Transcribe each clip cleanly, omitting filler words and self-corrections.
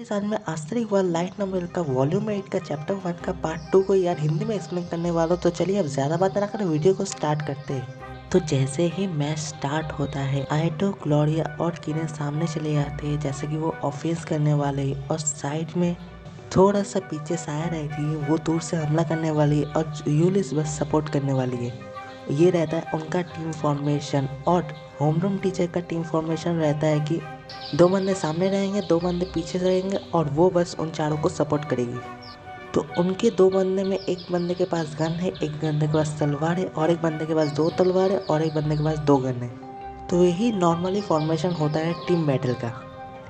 इस आज मैं आस्टेरिस्क वॉर लाइट नंबर का वॉल्यूम 8 का चैप्टर 1 का पार्ट 2 को यार हिंदी में एक्सप्लेन करने वाला हूँ। तो चलिए अब ज़्यादा बात ना कर वीडियो को स्टार्ट करते हैं। तो जैसे ही मैच स्टार्ट होता है आयटो, क्लोरिया और कीने सामने चले जाते हैं जैसे कि वो ऑफेंस करने वाले हैं, और साइड में थोड़ा सा पीछे साया रहती है, वो दूर से हमला करने वाली है और यूलिस बस सपोर्ट करने वाली है। ये रहता है उनका टीम फॉर्मेशन। और होम रूम टीचर का टीम फॉर्मेशन रहता है कि दो बंदे सामने रहेंगे, दो बंदे पीछे रहेंगे और वो बस उन चारों को सपोर्ट करेगी। तो उनके दो बंदे में एक बंदे के पास गन है, एक बंदे के पास तलवार है और एक बंदे के पास 2 तलवार है और एक बंदे के पास 2 गन है। तो यही नॉर्मली फॉर्मेशन होता है टीम बैटल का।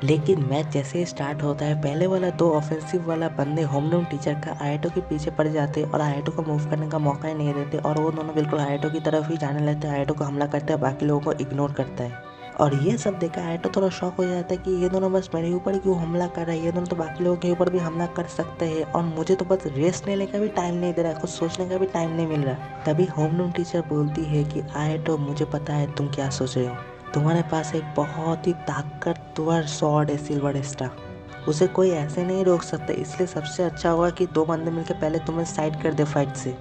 लेकिन मैच जैसे ही स्टार्ट होता है पहले वाला 2 ऑफेंसिव वाला बंदे होम रूम टीचर का आयटो के पीछे पड़ जाते और आयटो को मूव करने का मौका ही नहीं देते, और वो दोनों बिल्कुल आयटो की तरफ ही जाने लगते हैं। आयटो को हमला करता है, बाकी लोगों को इग्नोर करता है। और ये सब देखा आयटो थोड़ा शॉक हो जाता है कि ये दोनों बस मेरे ऊपर क्यों हमला कर रहे हैं, ये दोनों तो बाकी लोगों के ऊपर भी हमला कर सकते हैं और मुझे तो बस रेस्ट लेने का भी टाइम नहीं दे रहा है, कुछ सोचने का भी टाइम नहीं मिल रहा। तभी होम रूम टीचर बोलती है कि आयटो मुझे पता है तुम क्या सोच रहे हो, तुम्हारे पास एक बहुत ही ताकतवर शॉर्ड है सिल्वर एस्ट्रा, उसे कोई ऐसे नहीं रोक सकता, इसलिए सबसे अच्छा होगा कि 2 बंदे मिलकर पहले तुम्हें साइड कर दे फाइट से।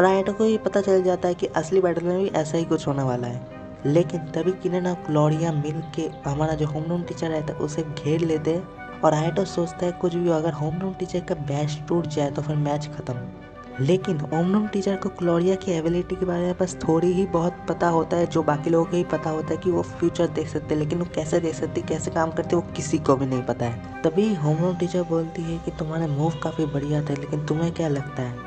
और आयटो को ये पता चल जाता है कि असली बैटल में भी ऐसा ही कुछ होने वाला है। लेकिन तभी किनेना क्लोरिया मिल के हमारा जो होम रूम टीचर रहता है उसे घेर लेते हैं, और आयटो सोचता है कुछ भी अगर होम रूम टीचर का बैच टूट जाए तो फिर मैच खत्म। लेकिन होम रूम टीचर को क्लोरिया की एबिलिटी के बारे में बस थोड़ी ही बहुत पता होता है, जो बाकी लोगों को ही पता होता है कि वो फ्यूचर देख सकते हैं, लेकिन वो कैसे देख सकते, कैसे काम करते वो किसी को भी नहीं पता है। तभी होम रूम टीचर बोलती है कि तुम्हारे मूव काफ़ी बढ़िया थे, लेकिन तुम्हें क्या लगता है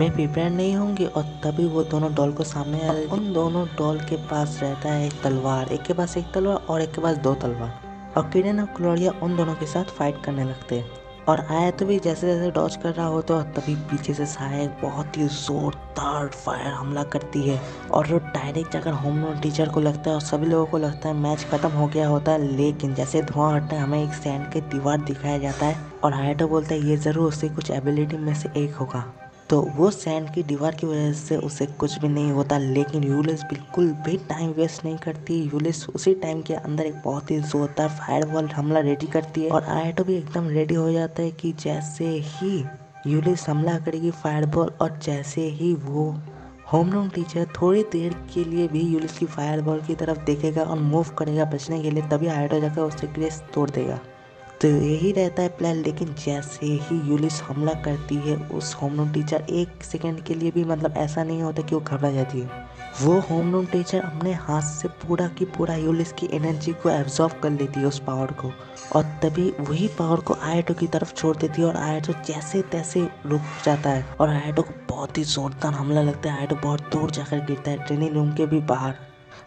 मैं प्रिपेयर नहीं होंगी। और तभी वो दोनों डॉल को सामने आ रहे, उन दोनों डॉल के पास रहता है एक तलवार, एक के पास 1 तलवार और एक के पास 2 तलवार। और कीनेन और क्लोरिया उन दोनों के साथ फाइट करने लगते हैं, और आयतो भी जैसे जैसे डॉज कर रहा होता है। और तभी पीछे से साया बहुत ही जोरदार फायर हमला करती है और वो डायरेक्ट जाकर होम रूम टीचर को लगता है और सभी लोगों को लगता है मैच खत्म हो गया होता है। लेकिन जैसे धुआं हटता है हमें एक सैंड की दीवार दिखाया जाता है, और आयतो बोलता है ये ज़रूर उसकी कुछ एबिलिटी में से एक होगा। तो वो सैंड की दीवार की वजह से उसे कुछ भी नहीं होता। लेकिन यूलिस बिल्कुल भी टाइम वेस्ट नहीं करती, यूलिस उसी टाइम के अंदर एक बहुत ही जोरदार फायरबॉल हमला रेडी करती है, और आयटो भी एकदम रेडी हो जाता है कि जैसे ही यूलिस हमला करेगी फायरबॉल, और जैसे ही वो होम रूम टीचर थोड़ी देर के लिए भी यूलिस की फायरबॉल की तरफ देखेगा और मूव करेगा बचने के लिए, तभी आयटो जाकर उससे ग्रेस तोड़ देगा। तो यही रहता है प्लान। लेकिन जैसे ही यूलिस हमला करती है उस होम रूम टीचर 1 सेकंड के लिए भी मतलब ऐसा नहीं होता कि वो घबरा जाती है, वो होम रूम टीचर अपने हाथ से पूरा की पूरा यूलिस की एनर्जी को एब्जॉर्व कर लेती है उस पावर को, और तभी वही पावर को आयटो की तरफ छोड़ देती है। और आयटो जैसे तैसे रुक जाता है, और आयटो को बहुत ही जोरदार हमला लगता है, आयटो बहुत दूर जाकर गिरता है ट्रेनिंग रूम के भी बाहर।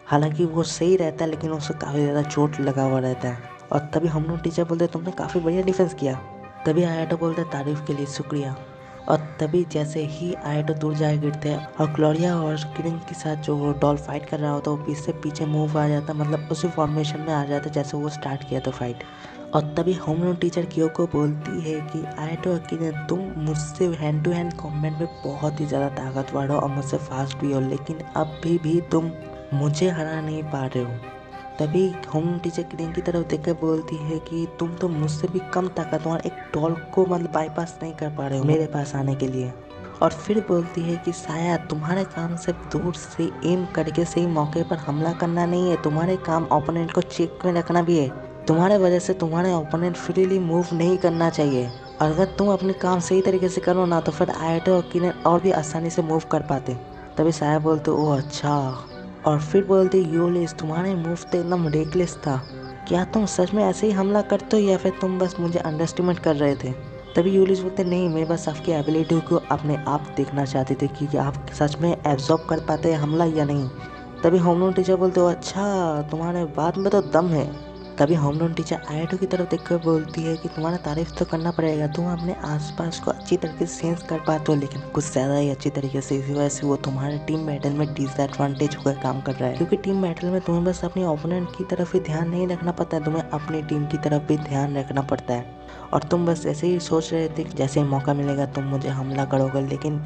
हालांकि वो सही रहता है लेकिन उसे काफ़ी ज़्यादा चोट लगा हुआ रहता है। और तभी होम रूम टीचर बोलते तुमने काफ़ी बढ़िया डिफेंस किया। तभी आयटो बोलते तारीफ़ के लिए शुक्रिया। और तभी जैसे ही आयटो दूर जाए गिरते हैं, और क्लोरिया और किरिंग के साथ जो डॉल फाइट कर रहा होता है वो पीछे पीछे मूव आ जाता, मतलब उसी फॉर्मेशन में आ जाता जैसे वो स्टार्ट किया था फाइट। और तभी होम रूम टीचर कियो को बोलती है कि आयटो और किरिंग तुम मुझसे हैंड टू हैंड कॉम्बैट में बहुत ही ज़्यादा ताकतवर हो और मुझसे फास्ट भी हो, लेकिन अब भी तुम मुझे हरा नहीं पा रहे हो। तभी होम टीचर किनेन की तरफ देख कर बोलती है कि तुम तो मुझसे भी कम ताकतवर एक डॉल को मतलब बाईपास नहीं कर पा रहे हो मेरे पास आने के लिए। और फिर बोलती है कि साया तुम्हारे काम से दूर से एम करके सही मौके पर हमला करना नहीं है, तुम्हारे काम ओपोनेंट को चेक में रखना भी है, तुम्हारे वजह से तुम्हारे ओपोनेंट फ्रीली मूव नहीं करना चाहिए। और अगर तुम अपने काम सही तरीके से करो ना तो फिर आयटो और किनेन और भी आसानी से मूव कर पाते। तभी साया बोलते ओह अच्छा, और फिर बोलते यूलिस तुम्हारे मूव तो एकदम रेकलेस था, क्या तुम सच में ऐसे ही हमला करते हो या फिर तुम बस मुझे अंडरएस्टिमेट कर रहे थे। तभी यूलिस बोलते नहीं मैं बस आपकी एबिलिटी को अपने आप देखना चाहते थे कि आप सच में एब्जॉर्ब कर पाते हैं हमला या नहीं। तभी होम रूम टीचर बोलते हो अच्छा तुम्हारे बात में तो दम है। तभी होम रूम टीचर आयटो की तरफ देखकर बोलती है कि तुम्हारा तारीफ तो करना पड़ेगा, तुम अपने आसपास को अच्छी तरीके से सेंस कर पाते हो लेकिन कुछ ज़्यादा ही अच्छी तरीके से, इसी वजह से वो तुम्हारे टीम बैटल में डिसएडवांटेज होकर काम कर रहा है, क्योंकि टीम बैटल में तुम्हें बस अपने ओपोनेंट की तरफ ही ध्यान नहीं रखना पड़ता है, तुम्हें अपनी टीम की तरफ भी ध्यान रखना पड़ता है। और तुम बस ऐसे ही सोच रहे थे कि जैसे मौका मिलेगा तुम मुझे हमला करोगे, लेकिन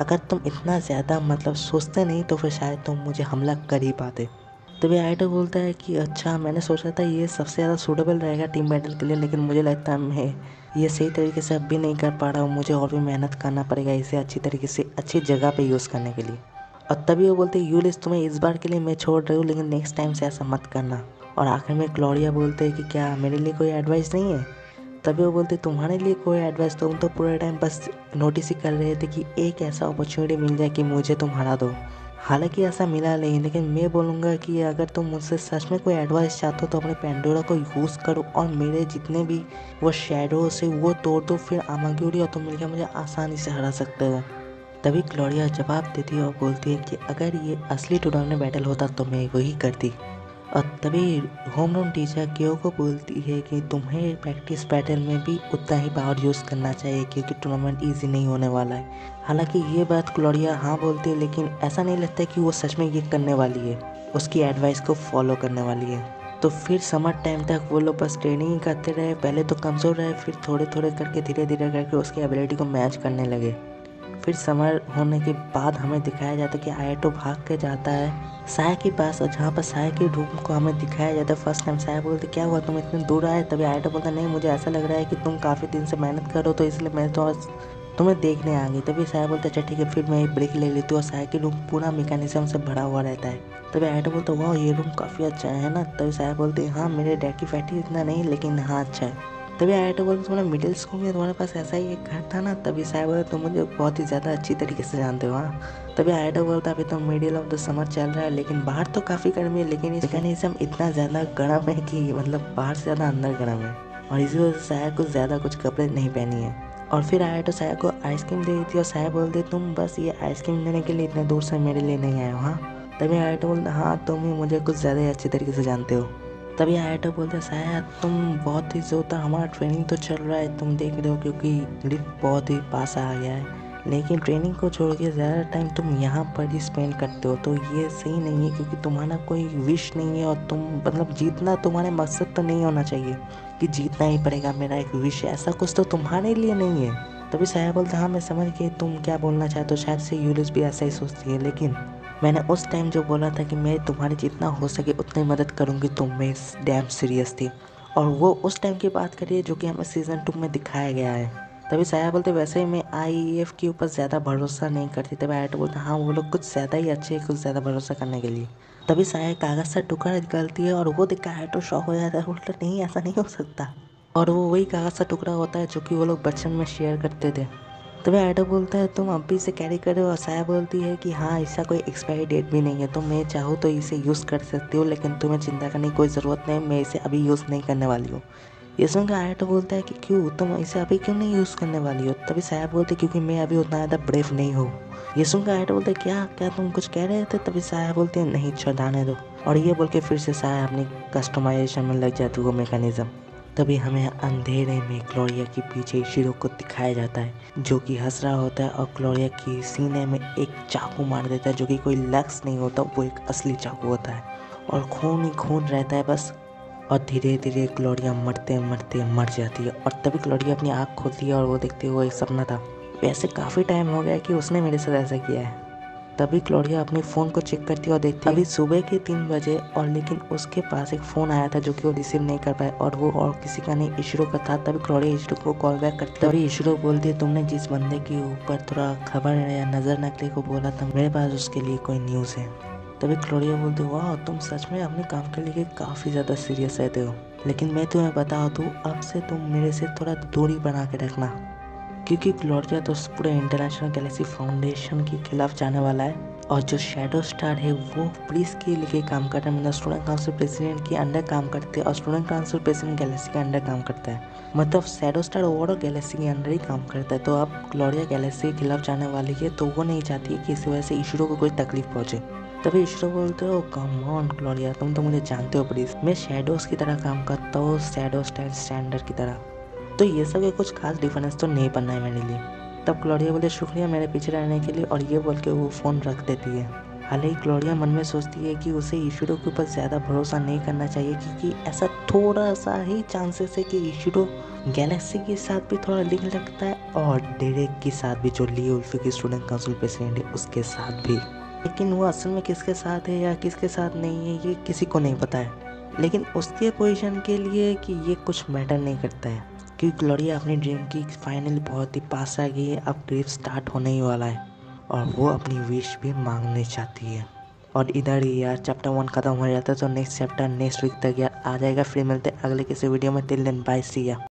अगर तुम इतना ज़्यादा मतलब सोचते नहीं तो फिर शायद तुम मुझे हमला कर ही पाते। तभी आयटो बोलता है कि अच्छा मैंने सोचा था ये सबसे ज़्यादा सूटेबल रहेगा टीम बैटल के लिए, लेकिन मुझे लगता है मैं ये सही तरीके से अब भी नहीं कर पा रहा हूँ, मुझे और भी मेहनत करना पड़ेगा इसे अच्छी तरीके से अच्छी जगह पे यूज़ करने के लिए। और तभी वो बोलते हैं यूलिस तुम्हें इस बार के लिए मैं छोड़ रही हूँ, लेकिन नेक्स्ट टाइम से ऐसा मत करना। और आखिर में क्लोरिया बोलते हैं कि क्या मेरे लिए कोई एडवाइस नहीं है? तभी वो बोलते तुम्हारे लिए कोई एडवाइस, तुम तो पूरे टाइम बस नोटिस ही कर रहे थे कि एक ऐसा अपॉर्चुनिटी मिल जाए कि मुझे तुम हरा दो। हालांकि ऐसा मिला नहीं, लेकिन मैं बोलूँगा कि अगर तुम मुझसे सच में कोई एडवाइस चाहते हो तो अपने पैंडोरा को यूज़ करो और मेरे जितने भी वो शेडोज है वो तोड़ दो, फिर आमागुरी और तुम मिलकर मुझे आसानी से हरा सकते हो। तभी क्लोरिया जवाब देती है और बोलती है कि अगर ये असली टूर्नामेंट बैटल होता तो मैं वही करती। और तभी होम रूम टीचर क्यों को बोलती है कि तुम्हें प्रैक्टिस बैटल में भी उतना ही पावर यूज़ करना चाहिए क्योंकि टूर्नामेंट इजी नहीं होने वाला है। हालांकि ये बात क्लोरिया हाँ बोलती है, लेकिन ऐसा नहीं लगता कि वो सच में ये करने वाली है, उसकी एडवाइस को फॉलो करने वाली है। तो फिर समर टाइम तक वो लोग बस ट्रेनिंग करते रहे, पहले तो कमज़ोर रहे, फिर थोड़े थोड़े करके धीरे धीरे करके उसकी एबिलिटी को मैच करने लगे। फिर समर होने के बाद हमें दिखाया जाता है कि आयातो भाग के जाता है साया के पास, और जहाँ पर साया के रूम को हमें दिखाया जाता है फर्स्ट टाइम। साया बोलते क्या हुआ तुम इतने दूर आए? तभी आयातो बोलता नहीं मुझे ऐसा लग रहा है कि तुम काफ़ी दिन से मेहनत करो तो इसलिए मैं तो तुम्हें देखने आ गई। तभी साया बोलता अच्छा ठीक है फिर मैं ब्रेक ले लेती हूँ। और साया के रूम पूरा मेकानिज्म से भरा हुआ रहता है। तभी आयातो बोलता वाह ये रूम काफ़ी अच्छा है ना? तभी साया बोलते हाँ मेरे डैकी फैटी इतना नहीं लेकिन हाँ अच्छा है। तभी आयातो बोलते तुम्हारा मिडिल स्कूल में तुम्हारे पास ऐसा ही एक घर था ना? तभी साया बोला तुम मुझे बहुत ही ज़्यादा अच्छी तरीके से जानते हो। हाँ तभी आयातो बोलता अभी तो मिडिल ऑफ द समर चल रहा है लेकिन बाहर तो काफ़ी गर्मी है, लेकिन इस मेकैनिज्म इतना ज़्यादा गर्म है कि मतलब बाहर से ज़्यादा अंदर गर्म है और इसी वजह से साया को ज़्यादा कुछ कपड़े नहीं पहनी है। और फिर आयातो साया को आइसक्रीम दे देती है और साया बोलते तुम बस ये आइसक्रीम देने के लिए इतने दूर से मेरे लिए नहीं आए हो। हाँ तभी आयातो बोलता हाँ तुम ही मुझे कुछ ज़्यादा ही अच्छी तरीके से जानते हो। तभी आयातो बोलता साया तुम बहुत ही जोरदार, हमारा ट्रेनिंग तो चल रहा है तुम देख रहे हो क्योंकि ग्रिप बहुत ही पास आ गया है, लेकिन ट्रेनिंग को छोड़ के ज़्यादा टाइम तुम यहाँ पर ही स्पेंड करते हो तो ये सही नहीं है क्योंकि तुम्हारा कोई विश नहीं है और तुम मतलब जीतना तुम्हारे मकसद तो नहीं होना चाहिए कि जीतना ही पड़ेगा मेरा एक विश है, ऐसा कुछ तो तुम्हारे लिए नहीं है। तभी साया बोलता हाँ मैं समझ गई तुम क्या बोलना चाहते हो, शायद से यूलिस भी ऐसा ही सोचती है, लेकिन मैंने उस टाइम जो बोला था कि मैं तुम्हारी जितना हो सके उतनी मदद करूंगी तो मैं डैम सीरियस थी। और वो उस टाइम की बात करिए जो कि हमें सीज़न 2 में दिखाया गया है। तभी साया बोलते वैसे ही मैं IEF के ऊपर ज़्यादा भरोसा नहीं करती। तभी आयातो बोलता हाँ वो लोग कुछ ज़्यादा ही अच्छे हैं कुछ ज़्यादा भरोसा करने के लिए। तभी साया कागज़ से टुकड़ा निकलती है और वो देखकर आयातो शॉक हो जाता है, बोलता नहीं ऐसा नहीं हो सकता। और वो वही कागज़ का टुकड़ा होता है जो कि वो लोग बचपन में शेयर करते थे। तभी आयातो बोलता है तुम अभी से कैरी कर रहे हो और साया बोलती है कि हाँ इसका कोई एक्सपायरी डेट भी नहीं है तो मैं चाहूँ तो इसे यूज़ कर सकती हूँ, लेकिन तुम्हें चिंता करने की कोई ज़रूरत नहीं, मैं इसे अभी यूज़ नहीं करने वाली हूँ। इसमें का आयातो बोलता है कि क्यों तुम इसे अभी क्यों नहीं यूज़ करने वाली हो? तभी साया बोलते क्योंकि मैं अभी उतना ज़्यादा ब्रेव नहीं हूँ। इसमें का आयातो बोलता है क्या क्या तुम कुछ कह रहे थे? तभी साया बोलते हैं नहीं छोड़ाने दो। और ये बोल के फिर से साया अपनी कस्टमाइजेशन में लग जाती है वो मेकानिज़म। तभी हमें अंधेरे में क्लोरिया के पीछे इशिरो को दिखाया जाता है जो कि हंस रहा होता है और क्लोरिया के सीने में एक चाकू मार देता है जो कि कोई लक्स नहीं होता, वो एक असली चाकू होता है और खून ही खून रहता है बस। और धीरे धीरे क्लोरिया मरते मरते मर जाती है। और तभी क्लोरिया अपनी आँख खोलती है और वो देखती है वो एक सपना था, वैसे काफ़ी टाइम हो गया कि उसने मेरे साथ ऐसा किया है। तभी क्लोरिया अपने फ़ोन को चेक करती है और देखती है अभी सुबह के 3 बजे और लेकिन उसके पास एक फ़ोन आया था जो कि वो रिसीव नहीं कर पाए और वो और किसी का नहीं इशिरो का था। तभी क्लोरिया इशिरो को कॉल बैक करती है। तभी इशिरो बोलती है तुमने जिस बंदे के ऊपर थोड़ा खबर या नज़र नकली को बोला था मेरे पास उसके लिए कोई न्यूज़ है। तभी क्लोरिया बोलती वाह तुम सच में अपने काम के लिए काफ़ी ज़्यादा सीरियस रहते हो, लेकिन मैं तुम्हें बता दूँ अब से तुम मेरे से थोड़ा दूरी बना के रखना क्योंकि क्लोरिया तो पूरे इंटरनेशनल गैलेक्सी फाउंडेशन के खिलाफ जाने वाला है और जो शेडो स्टार है वो पुलिस के लिए काम करता है, मतलब स्टूडेंट काउंसिल प्रेसिडेंट के अंडर काम करते हैं और स्टूडेंट काउंसिल प्रेसिडेंट गैलेक्सी के अंडर काम करता है, मतलब शेडो स्टार ओवरऑल गैलेक्सी के अंडर ही काम करता है। तो अब क्लोरिया गैलेक्सी के खिलाफ जाने वाली है तो वो नहीं चाहती कि इस वजह से इशिरो को कोई तकलीफ पहुँचे। तभी इशिरो बोलते हो कम ऑन क्लोरिया तुम तो मुझे जानते हो प्लीज़, मैं शेडोज़ की तरह काम करता हूँ, शेडो स्टार स्टैंडर्ड की तरह, तो ये सब के कुछ खास डिफरेंस तो नहीं बनना है मेरे लिए। तब क्लोरिया बोले शुक्रिया मेरे पीछे रहने के लिए और ये बोल के वो फ़ोन रख देती है। हालांकि क्लोरिया मन में सोचती है कि उसे इशिरो के ऊपर ज़्यादा भरोसा नहीं करना चाहिए क्योंकि ऐसा थोड़ा सा ही चांसेस है कि इशिरो गैलेक्सी के साथ भी थोड़ा लिंक लगता है और डेरेक के साथ भी जो ली उल्फी की स्टूडेंट काउंसिल प्रेसिडेंट है उसके साथ भी। लेकिन वो असल में किसके साथ है या किसके साथ नहीं है ये किसी को नहीं पता है। लेकिन उसके पोजीशन के लिए कि ये कुछ मैटर नहीं करता है, क्योंकि ग्लोरिया अपनी ड्रीम की फाइनली बहुत ही पास आ गई है। अब ट्रिप स्टार्ट होने ही वाला है और वो अपनी विश भी मांगने चाहती है। और इधर ही यार चैप्टर 1 ख़त्म हो जाता है, तो नेक्स्ट चैप्टर नेक्स्ट वीक तक यार आ जाएगा। फिर मिलते हैं अगले किसी वीडियो में। टिल देन बाय, सी या।